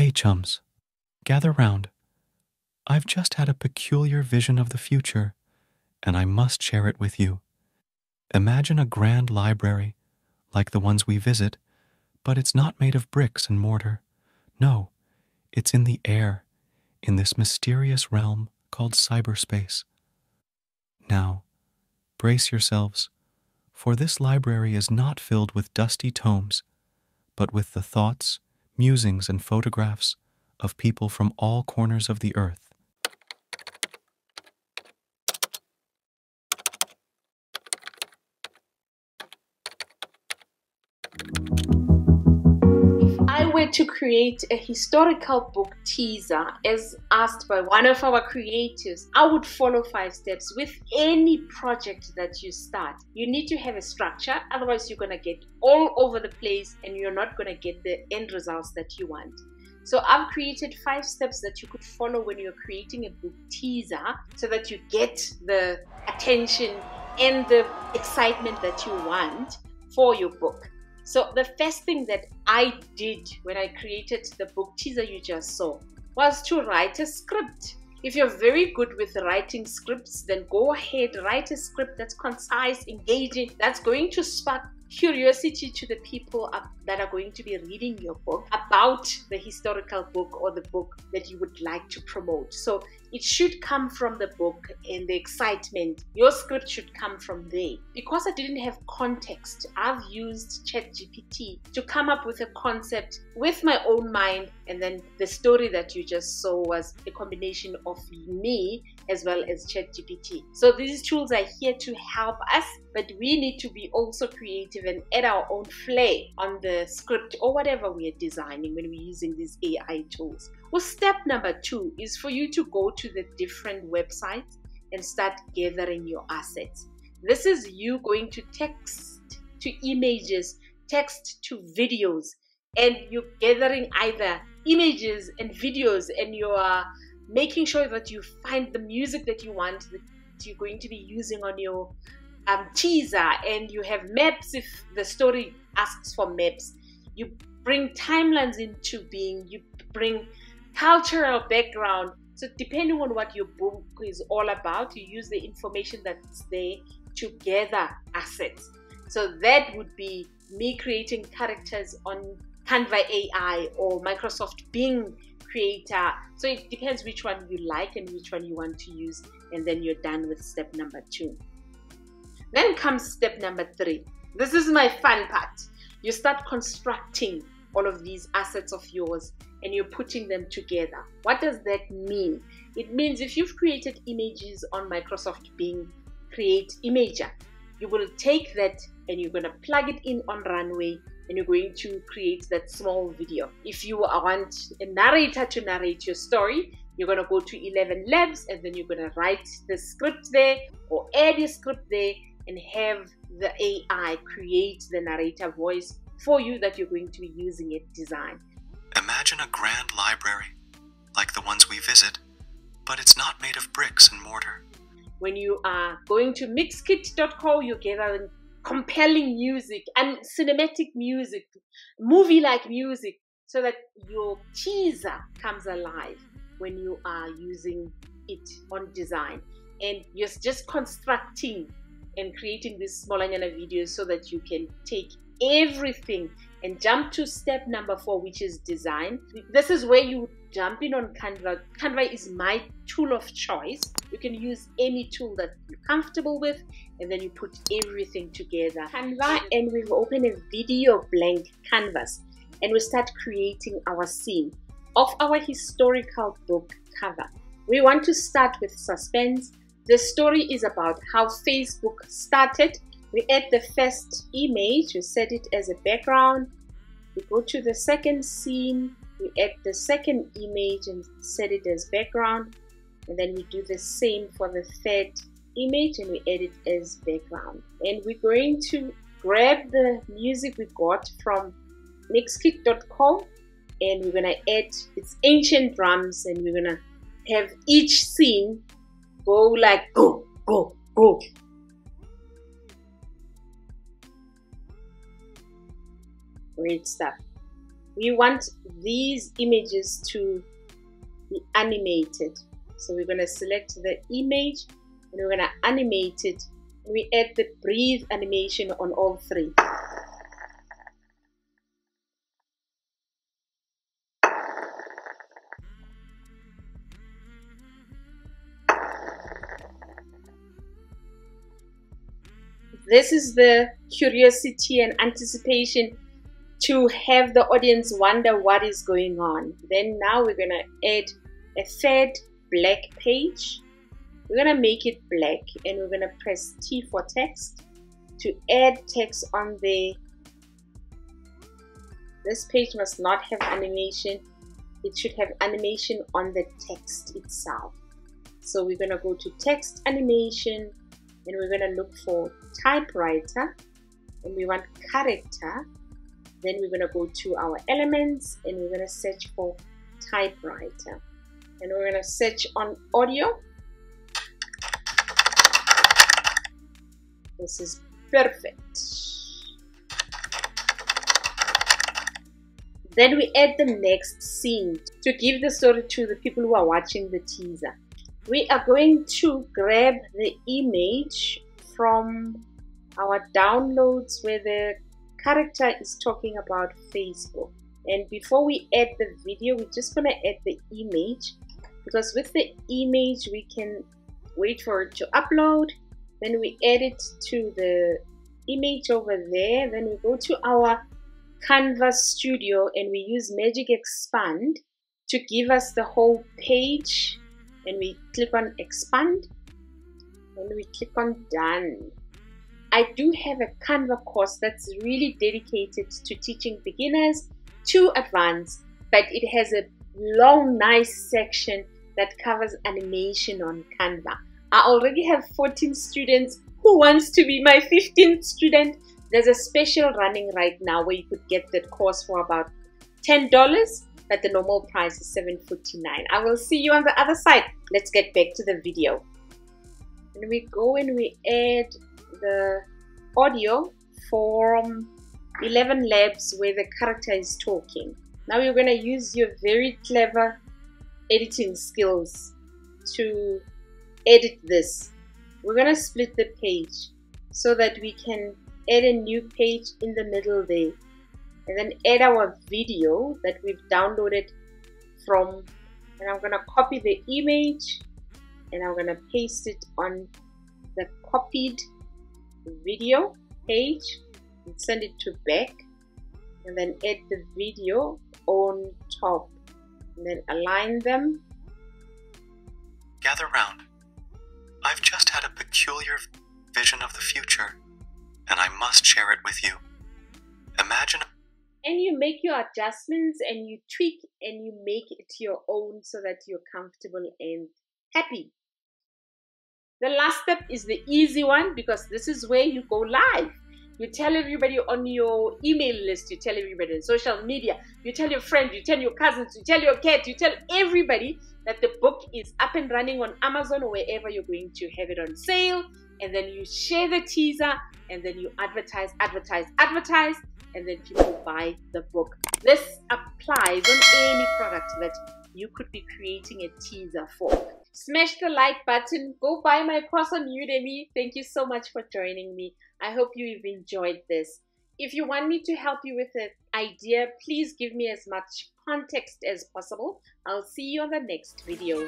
Hey chums, gather round. I've just had a peculiar vision of the future, and I must share it with you. Imagine a grand library, like the ones we visit, but it's not made of bricks and mortar. No, it's in the air, in this mysterious realm called cyberspace. Now, brace yourselves, for this library is not filled with dusty tomes, but with the thoughts, musings, and photographs of people from all corners of the earth. If I were to create a historical book teaser, as asked by one of our creators, I would follow 5 steps with any project that you start. You need to have a structure, otherwise you're going to get all over the place and you're not going to get the end results that you want. So I've created 5 steps that you could follow when you're creating a book teaser so that you get the attention and the excitement that you want for your book. So the first thing that I did when I created the book teaser you just saw was to write a script. If you're very good with writing scripts, then go ahead, write a script that's concise, engaging, that's going to spark curiosity to the people that are going to be reading your book about the historical book or the book that you would like to promote. So it should come from the book and the excitement. Your script should come from there. Because I didn't have context, I've used ChatGPT to come up with a concept with my own mind, and then the story that you just saw was a combination of me as well as ChatGPT. So these tools are here to help us, but we need to be also creative and add our own flair on the script or whatever we are designing when we're using these AI tools. Well, step number 2 is for you to go to the different websites and start gathering your assets. This is you going to text to images, text to videos, and you're gathering either images and videos, and you are making sure that you find the music that you want, that you're going to be using on your teaser, and you have maps if the story asks for maps. You bring timelines into being, you bring cultural background. So depending on what your book is all about, you use the information that's there to gather assets. So that would be me creating characters on Canva AI or Microsoft Bing creator. So it depends which one you like and which one you want to use, and then you're done with step number 2. Then comes step number 3. This is my fun part. You start constructing all of these assets of yours and you're putting them together. What does that mean? It means if you've created images on Microsoft Bing, create Imager. You will take that and you're going to plug it in on Runway and you're going to create that small video. If you want a narrator to narrate your story, you're going to go to 11 Labs and then you're going to write the script there or add your script there and have the AI create the narrator voice for you that you're going to be using it design. Imagine a grand library, like the ones we visit, but it's not made of bricks and mortar. When you are going to mixkit.com, you're gathering compelling music and cinematic music, movie-like music, so that your teaser comes alive when you are using it on design. And you're just constructing and creating these smaller videos so that you can take everything and jump to step number 4, which is design. This is where you jump in on Canva. Canva is my tool of choice. You can use any tool that you're comfortable with, and then you put everything together. Canva, and we've opened a video blank canvas, and we start creating our scene of our historical book cover. We want to start with suspense. The story is about how Facebook started. We add the first image, we set it as a background. We go to the second scene, we add the second image and set it as background. And then we do the same for the third image and we add it as background. And we're going to grab the music we got from mixkit.com and we're gonna add its ancient drums, and we're gonna have each scene go like go, go, go. Great stuff. We want these images to be animated. So we're going to select the image and we're going to animate it. We add the breathe animation on all three. This is the curiosity and anticipation to have the audience wonder what is going on. Then now we're going to add a third black page. We're going to make it black and we're going to press T for text to add text on there. This page must not have animation. It should have animation on the text itself. So we're going to go to text animation. And we're going to look for typewriter and we want character. Then we're going to go to our elements and we're going to search for typewriter. And we're going to search on audio. This is perfect. Then we add the next scene to give the story to the people who are watching the teaser. We are going to grab the image from our downloads where the character is talking about Facebook. And before we add the video, we're just going to add the image, because with the image we can wait for it to upload. Then we add it to the image over there. Then we go to our Canva studio and we use Magic Expand to give us the whole page. And we click on expand and we click on done. I do have a Canva course that's really dedicated to teaching beginners to advanced, but it has a long, nice section that covers animation on Canva. I already have 14 students. Who wants to be my 15th student? There's a special running right now where you could get that course for about $10. But the normal price is $7.49. I will see you on the other side. Let's get back to the video. And we go and we add the audio from 11 Labs where the character is talking. Now you're going to use your very clever editing skills to edit this. We're going to split the page so that we can add a new page in the middle there. And then add our video that we've downloaded from, and I'm going to copy the image and I'm going to paste it on the copied video page and send it to back, and then add the video on top and then align them. Gather round. I've just had a peculiar vision of the future and I must share it with you. Imagine. And you make your adjustments and you tweak and you make it your own so that you're comfortable and happy. The last step is the easy one, because this is where you go live. You tell everybody on your email list, you tell everybody on social media, you tell your friends, you tell your cousins, you tell your cat, you tell everybody that the book is up and running on Amazon or wherever you're going to have it on sale. And then you share the teaser and then you advertise, advertise, advertise, and then people buy the book. This applies on any product that you could be creating a teaser for. Smash the like button. Go buy my course on Udemy. Thank you so much for joining me. I hope you've enjoyed this. If you want me to help you with an idea, please give me as much context as possible. I'll see you on the next video.